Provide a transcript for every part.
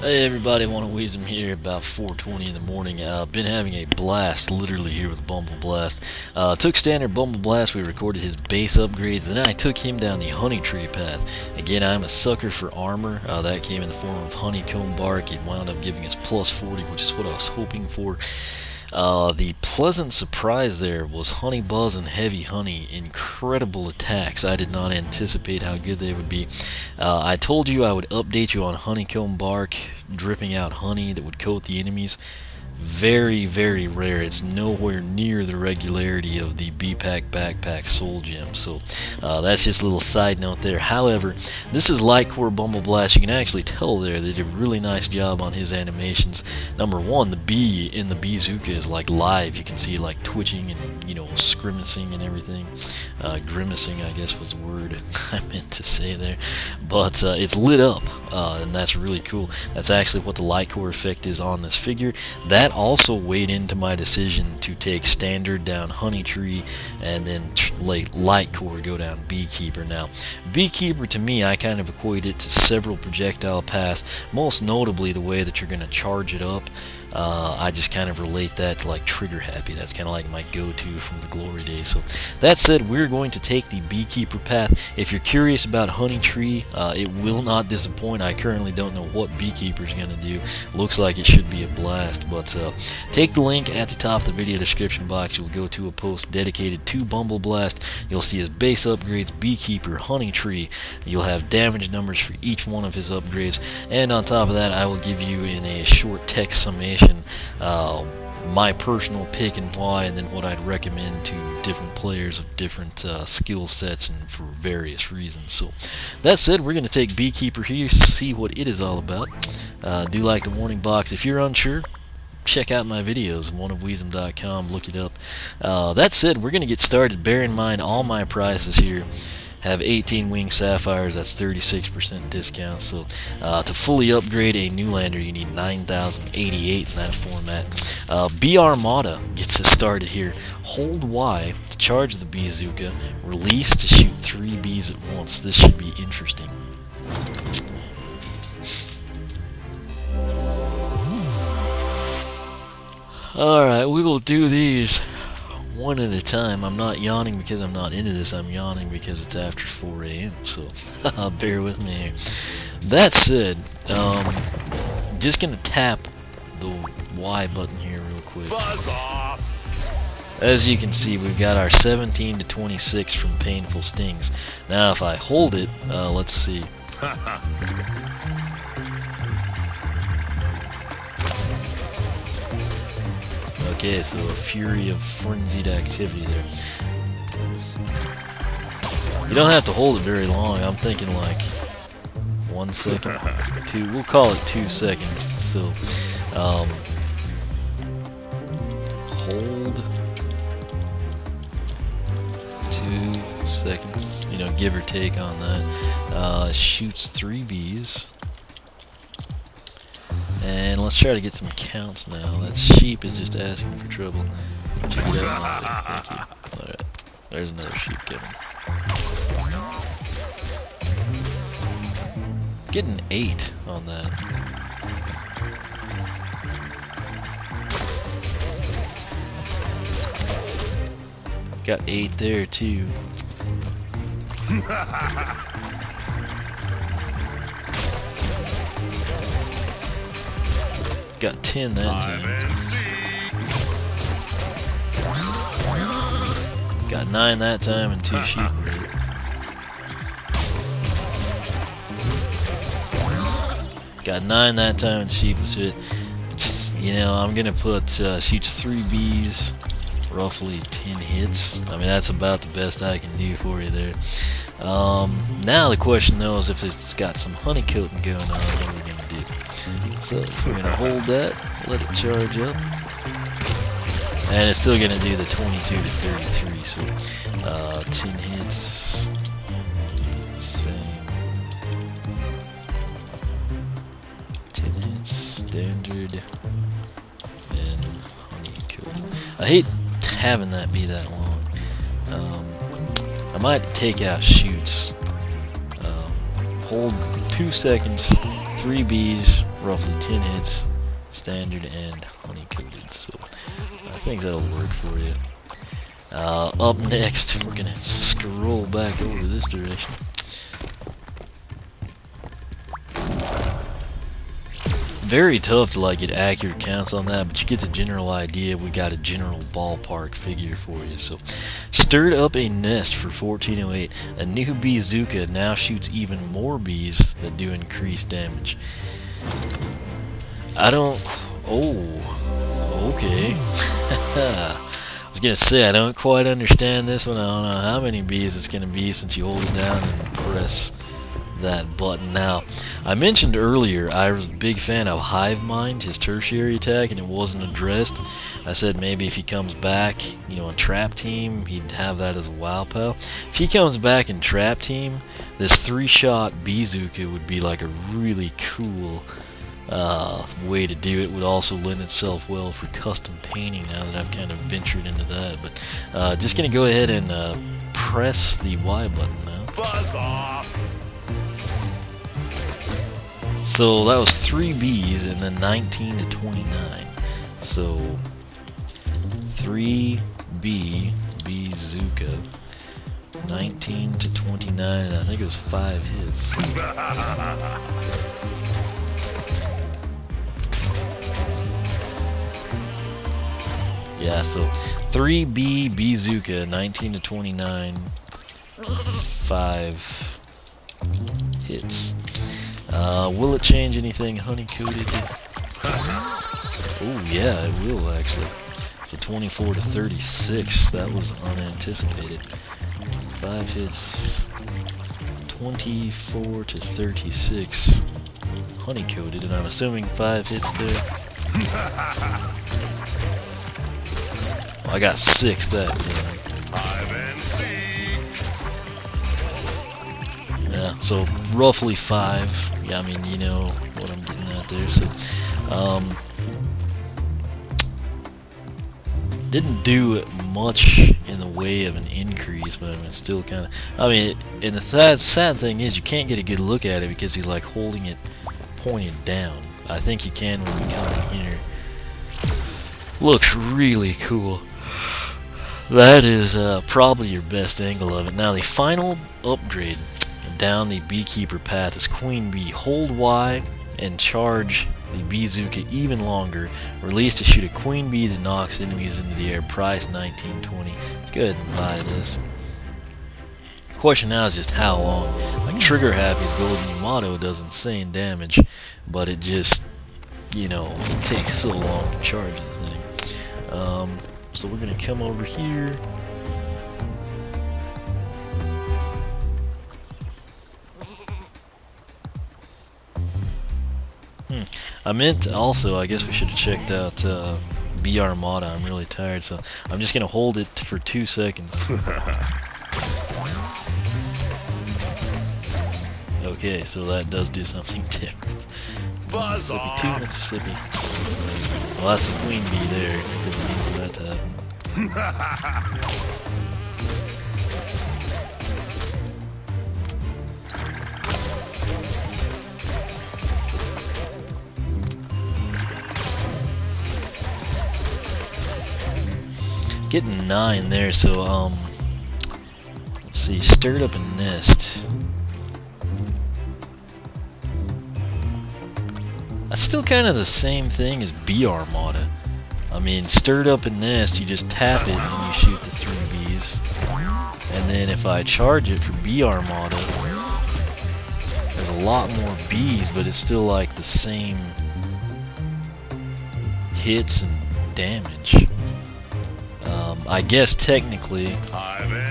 Hey everybody, WannaWeezum here, about 4:20 in the morning. Been having a blast, literally, here with Bumble Blast. Took standard Bumble Blast, we recorded his base upgrades, then I took him down the Honey Tree path. Again, I'm a sucker for armor. That came in the form of honeycomb bark. It wound up giving us plus 40, which is what I was hoping for. The pleasant surprise there was Honey Buzz and Heavy Honey. Incredible attacks. I did not anticipate how good they would be. I told you I would update you on honeycomb bark dripping out honey that would coat the enemies. Very, very rare. It's nowhere near the regularity of the Bee Pack Backpack Soul Gem. So that's just a little side note there. However, this is LightCore Bumble Blast. You can actually tell there they did a really nice job on his animations. Number one, the bee in the Bee-zooka is like live. You can see like twitching and, you know, scrimmacing and everything. Grimacing, I guess, was the word I meant to say there. But it's lit up, and that's really cool. That's actually what the LightCore effect is on this figure. That also weighed into my decision to take standard down Honey Tree and then LightCore go down Beekeeper. Now, Beekeeper to me, I kind of equate it to several projectile paths, most notably the way that you're going to charge it up. I just kind of relate that to like Trigger Happy. That's kind of like my go-to from the glory days. So that said, we're going to take the Beekeeper path. If you're curious about Honey Tree, it will not disappoint. I currently don't know what Beekeeper's going to do. Looks like it should be a blast, but take the link at the top of the video description box. You'll go to a post dedicated to Bumble Blast. You'll see his base upgrades, Beekeeper, Honey Tree. You'll have damage numbers for each one of his upgrades, and on top of that, I will give you in a short text summation my personal pick and why, and then what I'd recommend to different players of different skill sets and for various reasons. So that said, we're going to take Beekeeper here, see what it is all about. Do like the warning box. If you're unsure, check out my videos, 1ofWiisdom.com, look it up. That said, we're going to get started. Bear in mind all my prices here have 18 wing sapphires. That's 36% discount. So to fully upgrade a new lander, you need 9,088 in that format. Bee Armada gets us started here. Hold Y to charge the Bee-zooka. Release to shoot 3 bees at once. This should be interesting. Alright, we will do these one at a time. I'm not yawning because I'm not into this. I'm yawning because it's after 4 a.m. So bear with me here. That said, just gonna tap the Y button here real quick. Buzz off. As you can see, we've got our 17 to 26 from painful stings. Now, if I hold it, let's see. Okay, so a fury of frenzied activity there. You don't have to hold it very long. I'm thinking like 1 second, 2, we'll call it 2 seconds. So, hold 2 seconds, you know, give or take on that. Shoots 3 bees. And let's try to get some counts now. That sheep is just asking for trouble. Check it out. Thank you. Alright. There's another sheep coming. Getting 8 on that. Got 8 there too. Got 10 that time. Got 9 that time and 2 sheep. Got 9 that time and sheep was hit. You know, I'm gonna put shoots 3 bees, roughly 10 hits. I mean, that's about the best I can do for you there. Now the question though is if it's got some honey coating going on, what are we gonna do? So we're going to hold that, let it charge up, and it's still going to do the 22 to 33, so 10 hits, same, 10 hits, standard, and honey coating. I hate having that be that long. I might take out shoots, hold 2 seconds, 3 bees, roughly 10 hits standard and honey coated, so I think that'll work for you. Up next, we're gonna scroll back over this direction. Very tough to like get accurate counts on that, but you get the general idea. We got a general ballpark figure for you. So, stirred up a nest for 1408. A new Bee-zooka now shoots even more bees that do increased damage. I don't. Oh, okay. I was gonna say I don't quite understand this one. I don't know how many bees it's gonna be since you hold it down and press that button. Now, I mentioned earlier I was a big fan of Hive Mind, his tertiary attack, and it wasn't addressed. I said maybe if he comes back, you know, in Trap Team, he'd have that as a WoW pal. If he comes back in Trap Team, this 3-shot Bee-zooka would be like a really cool way to do it. It would also lend itself well for custom painting now that I've kind of ventured into that. But just gonna go ahead and press the Y button now. Buzz off. So that was 3 bees and then 19 to 29. So 3 bee, Bee-zooka, 19 to 29, and I think it was 5 hits. Yeah, so 3 bee, Bee-zooka, 19 to 29, 5 hits. Will it change anything honey-coated? Oh yeah, it will actually. So 24 to 36, that was unanticipated. 5 hits, 24 to 36, honey-coated, and I'm assuming 5 hits there. Well, I got 6 that time. Yeah, so roughly 5. Yeah, I mean, you know what I'm getting at there. So, didn't do much in the way of an increase, but I mean, still kind of. I mean, and the sad thing is, you can't get a good look at it because he's like holding it pointed down. I think you can when you come in here. Looks really cool. That is probably your best angle of it. Now, the final upgrade down the Beekeeper path is Queen Bee. Hold Y and charge the Bee-zooka even longer. Release to shoot a Queen Bee that knocks enemies into the air. Price 1920. Let's go ahead and buy this. The question now is just how long. Like Trigger Happy's Golden Yamato does insane damage, but it just, you know, it takes so long to charge this thing. So we're gonna come over here. I meant also, I guess we should have checked out Bee Armada. I'm really tired, so I'm just going to hold it for 2 seconds. Okay, so that does do something different. Buzz off. Mississippi 2, Mississippi. Well, that's the Queen Bee there. It doesn't mean for that to happen. Getting 9 there, so let's see, stirred up a nest. That's still kind of the same thing as Bee Armada. I mean, stirred up a nest, you just tap it and you shoot the 3 bees. And then if I charge it for Bee Armada, there's a lot more bees, but it's still like the same hits and damage. I guess technically, I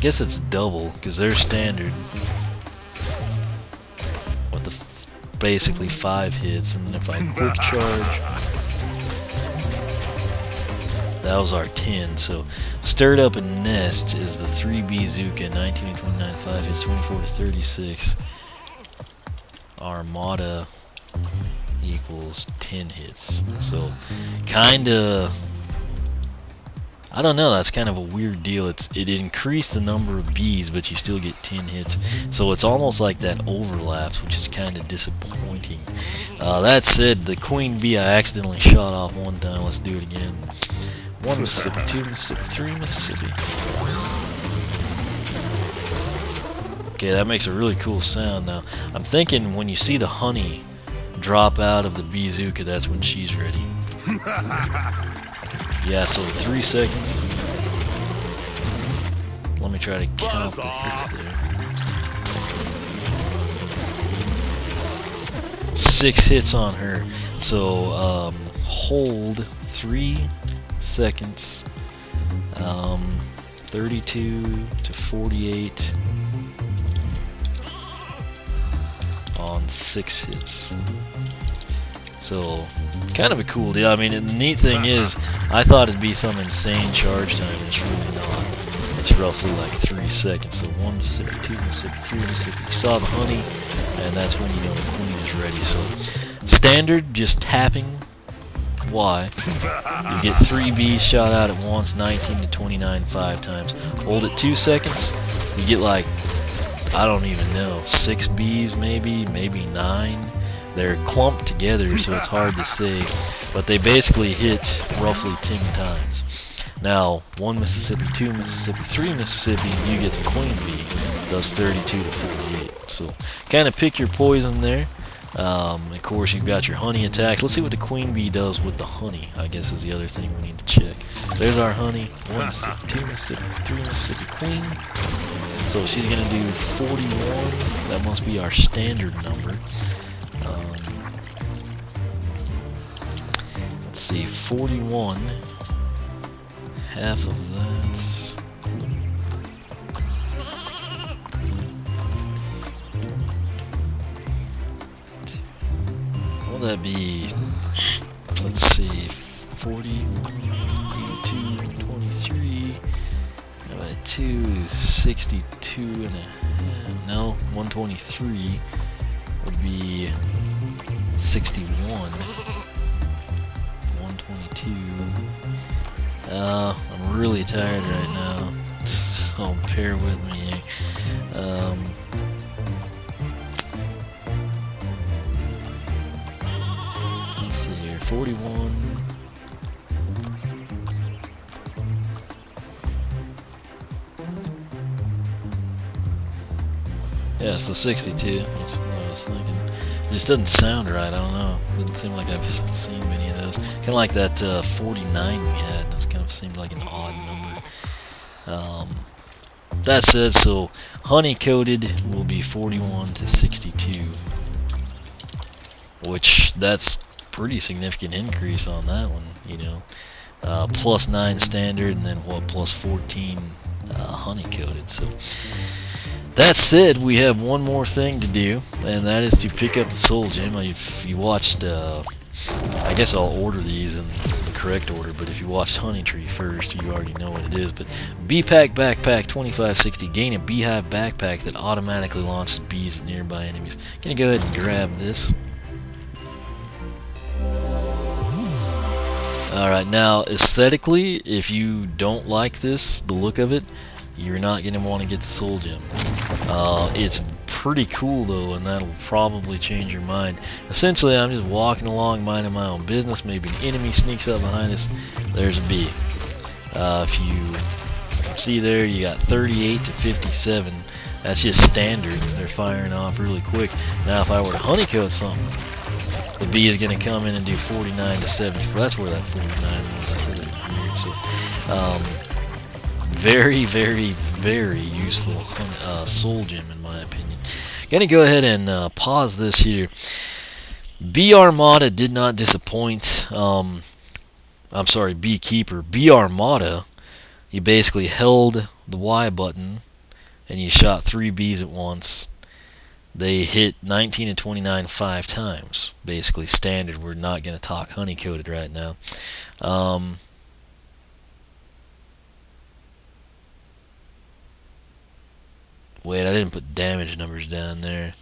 guess it's double because they're standard with the basically 5 hits, and then if I quick charge, that was our 10. So stirred up a nest is the 3 Bee-zooka, 19 to 29, 5 hits, 24 to 36. Armada equals 10 hits, so kinda I don't know, that's kind of a weird deal. It increased the number of bees, but you still get 10 hits. So it's almost like that overlaps, which is kind of disappointing. That said, the Queen Bee I accidentally shot off one time. Let's do it again. 1 Mississippi, 2 Mississippi, 3 Mississippi. Okay, that makes a really cool sound now. I'm thinking when you see the honey drop out of the Bee-zooka, that's when she's ready. Yeah, so 3 seconds. Let me try to count the hits there. 6 hits on her. So hold 3 seconds. 32 to 48 on 6 hits. So kind of a cool deal. I mean, and the neat thing is, I thought it'd be some insane charge time, and it's really not. It's roughly like 3 seconds. So 1 Mississippi, 2 Mississippi, 3 Mississippi. You saw the honey, and that's when you know the queen is ready. So standard, just tapping Y. You get 3 bees shot out at once, 19 to 29, 5 times. Hold it 2 seconds, you get like, I don't even know, 6 bees maybe, maybe 9. They're clumped together, so it's hard to say, but they basically hit roughly 10 times. Now, 1 Mississippi, 2 Mississippi, 3 Mississippi, you get the Queen Bee, thus 32 to 48. So, kind of pick your poison there. Of course, you've got your honey attacks. Let's see what the Queen Bee does with the honey, I guess, is the other thing we need to check. So there's our honey. 1 Mississippi, 2 Mississippi, 3 Mississippi, Queen. So she's going to do 41. That must be our standard number. Let's see, 41, half of that's 2. Will that be, let's see, 40, 22, 23, by 2, 62 and a half, no, 123 would be 61. 122. I'm really tired right now, so bear with me. Let's see here. 41. Yeah, so 62. That's what I was thinking. It just doesn't sound right, I don't know. It doesn't seem like I've seen many of those. Kind of like that 49 we had. That kind of seemed like an odd number. That said, so honey-coated will be 41 to 62. Which, that's pretty significant increase on that one, you know. Plus 9 standard, and then what, plus 14 honey-coated. So. That said, we have one more thing to do, and that is to pick up the Soul Gem. If you watched, I guess I'll order these in the correct order, but if you watched Honey Tree first, you already know what it is. But Bee Pack Backpack 2560, gain a Beehive Backpack that automatically launches bees at nearby enemies. Gonna go ahead and grab this. Alright, now aesthetically, if you don't like this, the look of it, you're not going to want to get the Soul Gem. It's pretty cool though, and that'll probably change your mind. Essentially, I'm just walking along, minding my own business. Maybe an enemy sneaks up behind us. There's a bee. If you see there, you got 38 to 57. That's just standard. They're firing off really quick. Now, if I were to honeycoat something, the bee is going to come in and do 49 to 74. That's where that 49 was. I said that was weird. So, very, very, very useful Soul Gem, in my opinion. Gonna go ahead and pause this here. Bee Armada did not disappoint. I'm sorry, Beekeeper. Bee Armada, you basically held the Y button and you shot 3 bees at once. They hit 19 and 29 5 times. Basically standard. We're not gonna talk honey-coated right now. Wait, I didn't put damage numbers down there.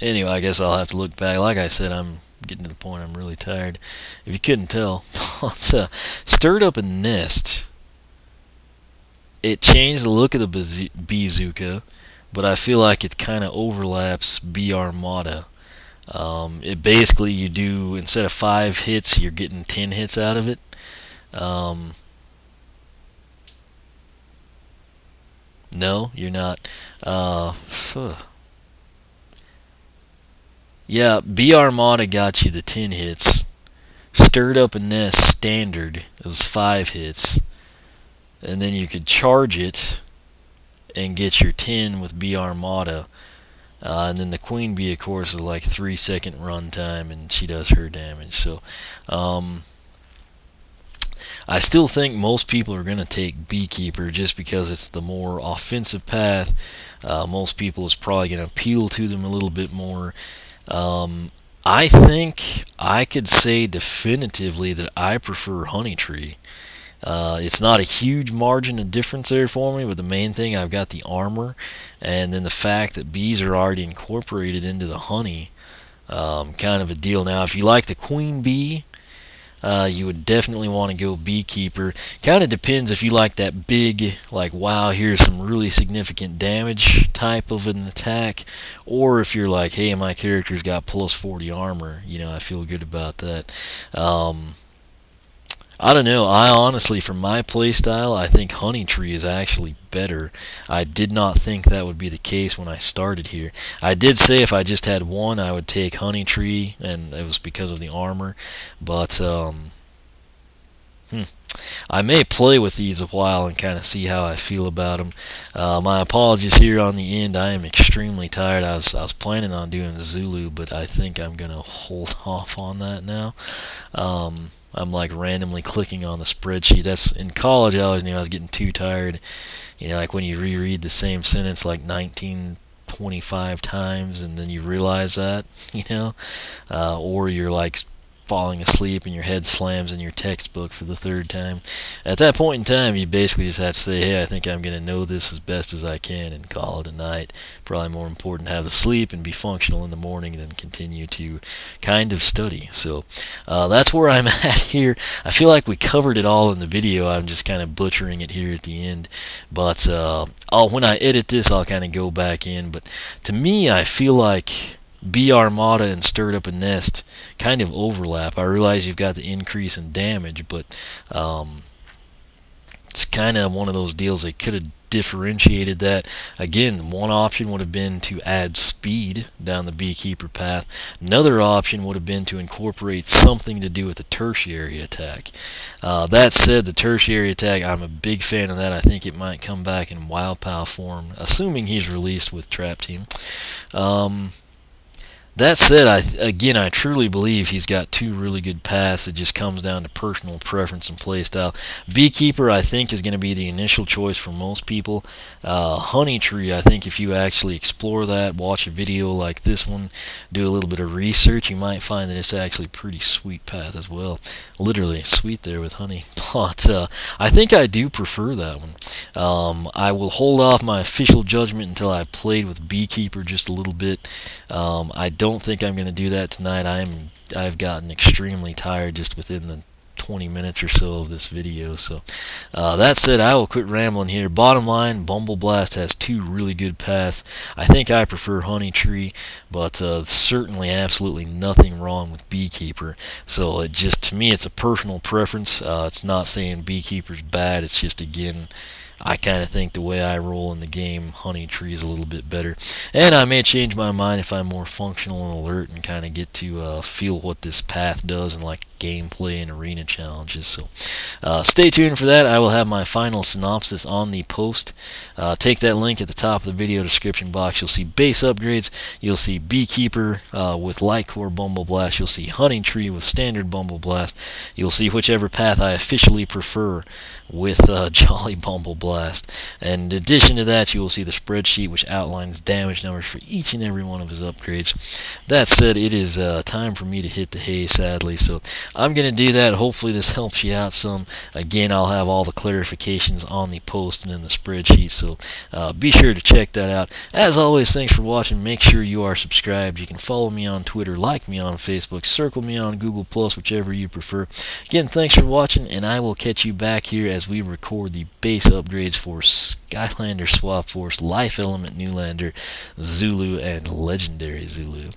Anyway, I guess I'll have to look back. Like I said, I'm getting to the point I'm really tired. If you couldn't tell, stirred up a nest. It changed the look of the Bee-zooka, but I feel like it kind of overlaps Bee Armada. It basically, you do, instead of 5 hits, you're getting 10 hits out of it. No, you're not. Yeah, Bee Armada got you the 10 hits. Stirred Up a Nest standard, it was 5 hits. And then you could charge it and get your 10 with Bee Armada. And then the Queen Bee, of course, is like 3-second run time, and she does her damage. So, I still think most people are going to take Beekeeper just because it's the more offensive path. Most people is probably going to appeal to them a little bit more. I think I could say definitively that I prefer Honey Tree. It's not a huge margin of difference there for me, but the main thing, I've got the armor, and then the fact that bees are already incorporated into the honey, kind of a deal. Now, if you like the Queen Bee, you would definitely want to go Beekeeper. Kind of depends if you like that big, like, wow, here's some really significant damage type of an attack, or if you're like, hey, my character's got plus 40 armor, you know, I feel good about that. I don't know. I honestly, for my playstyle, I think Honey Tree is actually better. I did not think that would be the case when I started here. I did say if I just had one, I would take Honey Tree, and it was because of the armor. But, I may play with these a while and kind of see how I feel about them. My apologies here on the end. I am extremely tired. I was planning on doing Zulu, but I think I'm going to hold off on that now. I'm like randomly clicking on the spreadsheet. That's in college. I always knew I was getting too tired. You know, like when you reread the same sentence like 19-25 times, and then you realize that, you know, or you're like falling asleep and your head slams in your textbook for the 3rd time. At that point in time, you basically just have to say, hey, I think I'm going to know this as best as I can and call it a night. Probably more important to have the sleep and be functional in the morning than continue to kind of study. So that's where I'm at here. I feel like we covered it all in the video. I'm just kind of butchering it here at the end. But when I edit this, I'll kind of go back in. But to me, I feel like Bee Armada and Stirred Up a Nest kind of overlap. I realize you've got the increase in damage, but it's kind of one of those deals that could have differentiated that. Again, one option would have been to add speed down the Beekeeper path. Another option would have been to incorporate something to do with the tertiary attack. That said, the tertiary attack, I'm a big fan of that. I think it might come back in WowPow form, assuming he's released with Trap Team. That said, I truly believe he's got 2 really good paths. It just comes down to personal preference and playstyle. Beekeeper, I think, is going to be the initial choice for most people. Honey Tree, I think if you actually explore that, watch a video like this one, do a little bit of research, you might find that it's actually a pretty sweet path as well. Literally sweet there with honey. But I think I do prefer that one. I will hold off my official judgment until I've played with Beekeeper just a little bit. I don't think I'm going to do that tonight. I've gotten extremely tired just within the 20 minutes or so of this video. So that said, I will quit rambling here. Bottom line, Bumble Blast has 2 really good paths. I think I prefer Honey Tree, but certainly absolutely nothing wrong with Beekeeper. So it just, to me, it's a personal preference. It's not saying Beekeeper's bad. It's just, again, I kind of think the way I roll in the game, Honey Tree is a little bit better. And I may change my mind if I'm more functional and alert and kind of get to feel what this path does in like gameplay and arena challenges. So stay tuned for that. I will have my final synopsis on the post. Take that link at the top of the video description box. You'll see base upgrades. You'll see Beekeeper with LightCore Bumble Blast. You'll see Honey Tree with standard Bumble Blast. You'll see whichever path I officially prefer with Jolly Bumble Blast. Blast. And in addition to that, you will see the spreadsheet which outlines damage numbers for each and every one of his upgrades. That said, it is time for me to hit the hay, sadly, so I'm going to do that. Hopefully this helps you out some. Again, I'll have all the clarifications on the post and in the spreadsheet, so be sure to check that out. As always, thanks for watching. Make sure you are subscribed. You can follow me on Twitter, like me on Facebook, circle me on Google+, whichever you prefer. Again, thanks for watching, and I will catch you back here as we record the base upgrades for Skylanders SWAP Force, Life Element Newlander, Zulu, and Legendary Zulu.